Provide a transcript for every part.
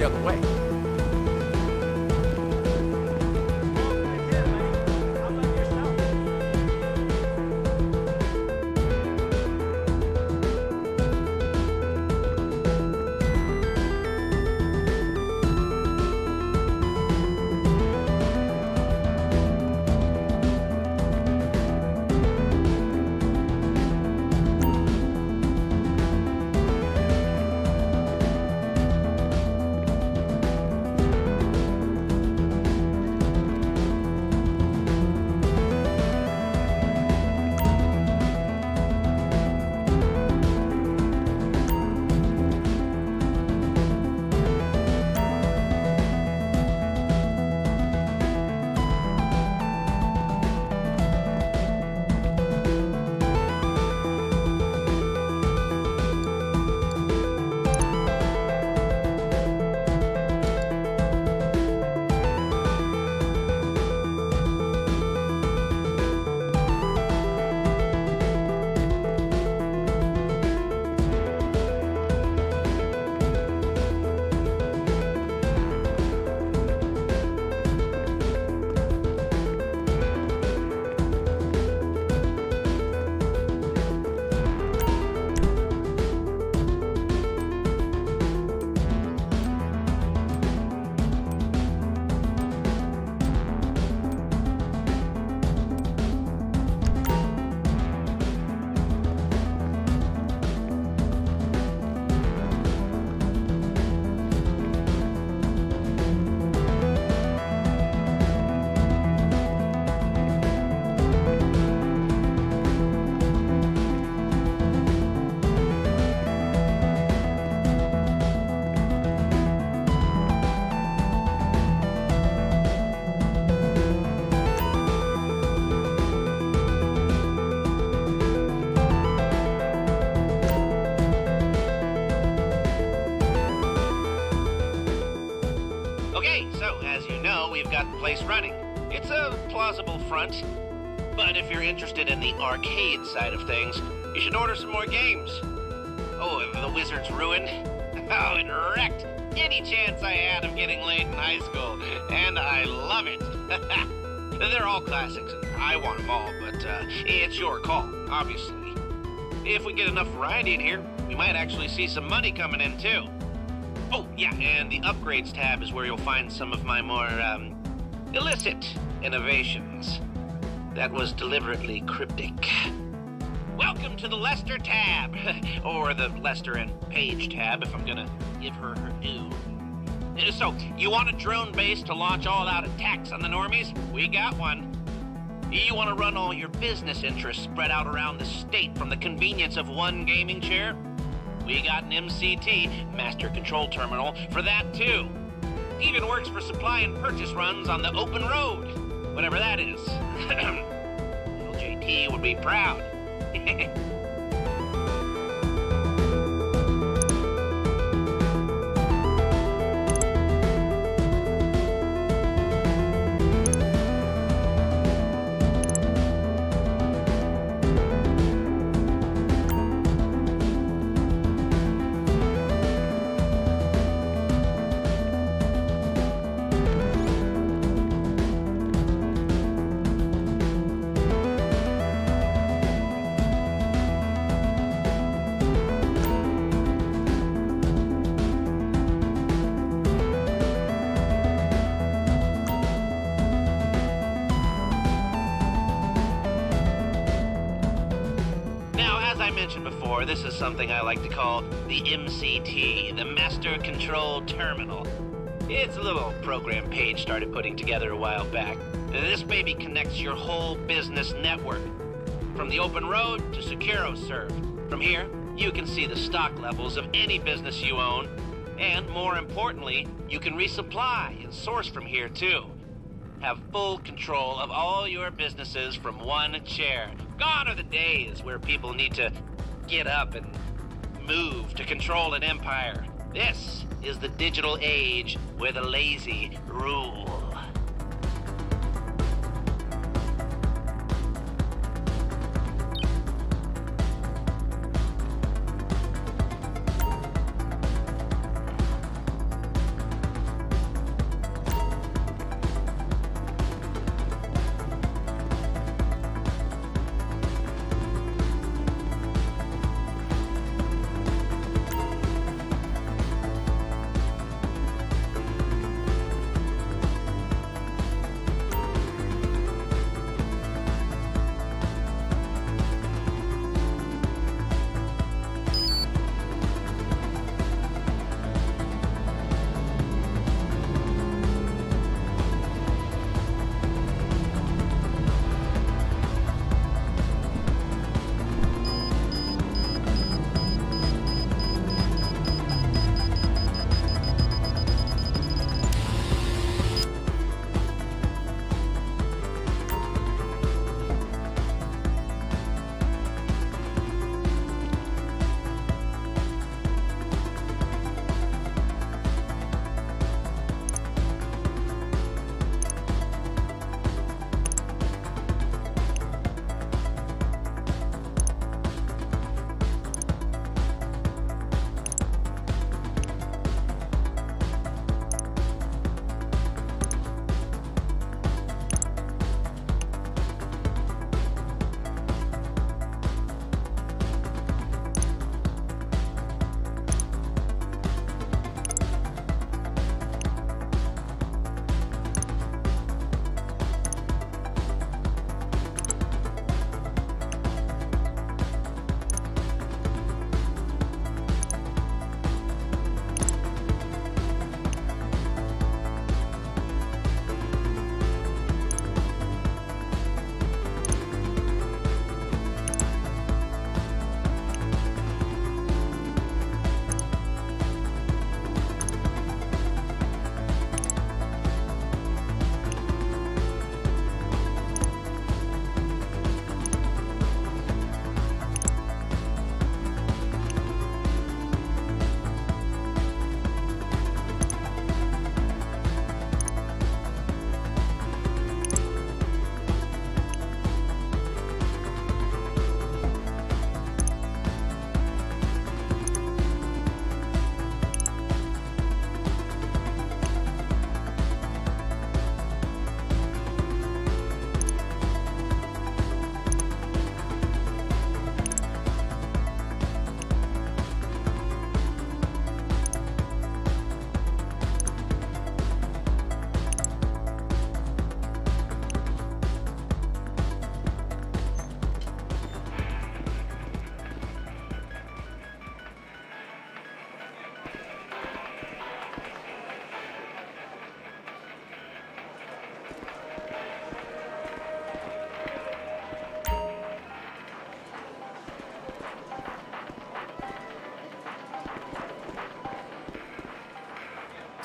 the other way. Running. It's a plausible front, but if you're interested in the arcade side of things, you should order some more games. Oh, if the Wizard's Ruin. Oh, it wrecked any chance I had of getting laid in high school, and I love it. They're all classics, and I want them all, but it's your call, obviously. If we get enough variety in here, we might actually see some money coming in, too. Oh, yeah, and the upgrades tab is where you'll find some of my more, illicit innovations. That was deliberately cryptic. Welcome to the Lester tab, or the Lester and Page tab, if I'm gonna give her her due. So, you want a drone base to launch all-out attacks on the normies? We got one. You want to run all your business interests spread out around the state from the convenience of one gaming chair? We got an MCT, Master Control Terminal, for that too. Even works for supply and purchase runs on the open road, whatever that is. LJT would be proud. Before, this is something I like to call the MCT, the Master Control Terminal. It's a little program Paige started putting together a while back. This baby connects your whole business network, from the open road to SecuroServe. From here, you can see the stock levels of any business you own, and more importantly, you can resupply and source from here too. Have full control of all your businesses from one chair. Gone are the days where people need to get up and move to control an empire. This is the digital age where the lazy rule.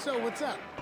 So what's up?